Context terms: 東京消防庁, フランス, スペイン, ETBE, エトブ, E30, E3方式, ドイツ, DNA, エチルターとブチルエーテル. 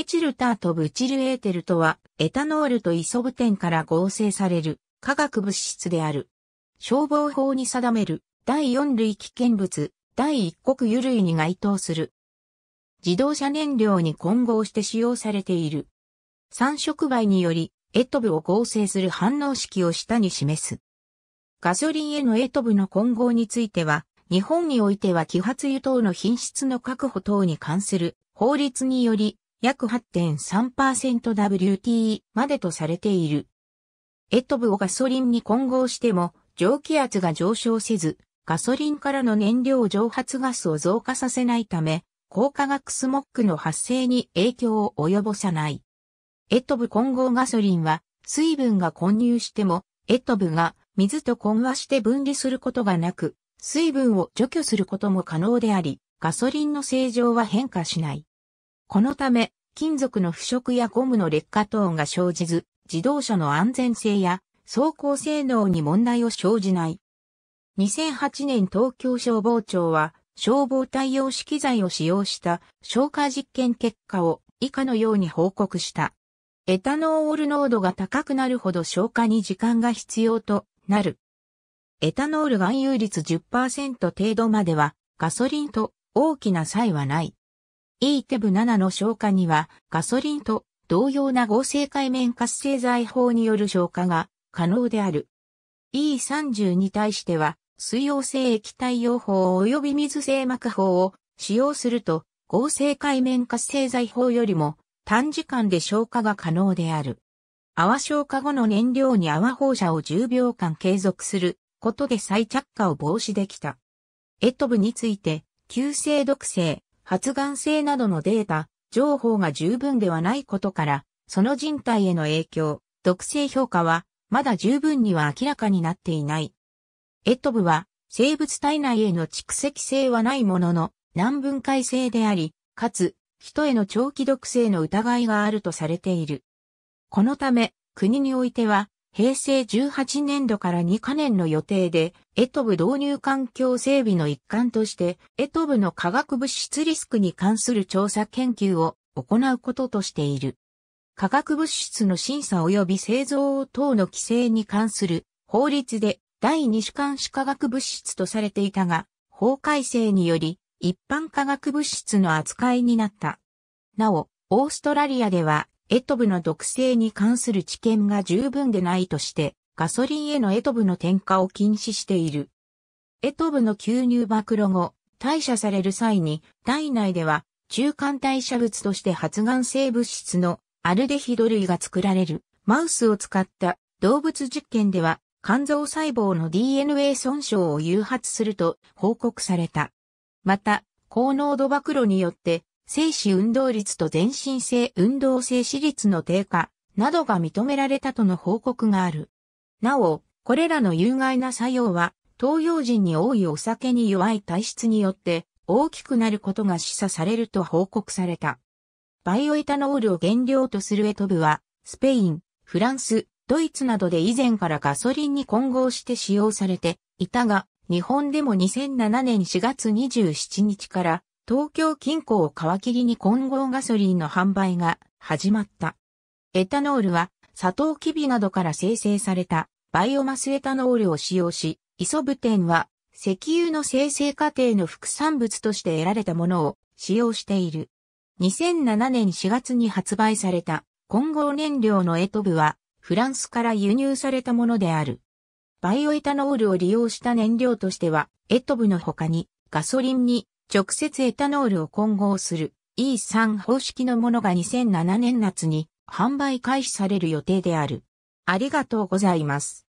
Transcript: エチルターとブチルエーテルとは、エタノールとイソブテンから合成される化学物質である。消防法に定める第4類危険物、第1国油類に該当する。自動車燃料に混合して使用されている。酸触媒により、エトブを合成する反応式を下に示す。ガソリンへのエトブの混合については、日本においては揮発油等の品質の確保等に関する法律により、約 8.3%WTE までとされている。エトブをガソリンに混合しても、蒸気圧が上昇せず、ガソリンからの燃料蒸発ガスを増加させないため、光化学スモッグの発生に影響を及ぼさない。エトブ混合ガソリンは、水分が混入しても、エトブが水と混和して分離することがなく、水分を除去することも可能であり、ガソリンの性状は変化しない。このため、金属の腐食やゴムの劣化等が生じず、自動車の安全性や走行性能に問題を生じない。2008年東京消防庁は、消防対応式機材を使用した消火実験結果を以下のように報告した。エタノール濃度が高くなるほど消化に時間が必要となる。エタノール含有率 10% 程度まではガソリンと大きな差異はない。ETBE7 の消化にはガソリンと同様な合成界面活性剤法による消化が可能である。E30 に対しては水溶性液体溶法及び水性膜法を使用すると合成界面活性剤法よりも短時間で消化が可能である。泡消化後の燃料に泡放射を10秒間継続することで再着火を防止できた。エトブについて急性毒性、発がん性などのデータ、情報が十分ではないことから、その人体への影響、毒性評価は、まだ十分には明らかになっていない。エトブは、生物体内への蓄積性はないものの、難分解性であり、かつ、人への長期毒性の疑いがあるとされている。このため、国においては、平成18年度から2カ年の予定で、エトブ導入環境整備の一環として、エトブの化学物質リスクに関する調査研究を行うこととしている。化学物質の審査及び製造等の規制に関する法律で第2種監視化学物質とされていたが、法改正により一般化学物質の扱いになった。なお、オーストラリアでは、エトブの毒性に関する知見が十分でないとして、ガソリンへのエトブの添加を禁止している。エトブの吸入暴露後、代謝される際に、体内では中間代謝物として発がん性物質のアルデヒド類が作られる。マウスを使った動物実験では、肝臓細胞の DNA 損傷を誘発すると報告された。また、高濃度暴露によって、静止運動率と全身性運動静止率の低下などが認められたとの報告がある。なお、これらの有害な作用は、東洋人に多いお酒に弱い体質によって大きくなることが示唆されると報告された。バイオエタノールを原料とするエトブは、スペイン、フランス、ドイツなどで以前からガソリンに混合して使用されていたが、日本でも2007年4月27日から、東京近郊を皮切りに混合ガソリンの販売が始まった。エタノールはサトウキビなどから生成されたバイオマスエタノールを使用し、イソブテンは石油の生成過程の副産物として得られたものを使用している。2007年4月に発売された混合燃料のエトブはフランスから輸入されたものである。バイオエタノールを利用した燃料としては、エトブの他にガソリンに直接エタノールを混合する E3 方式のものが2007年夏に販売開始される予定である。ありがとうございます。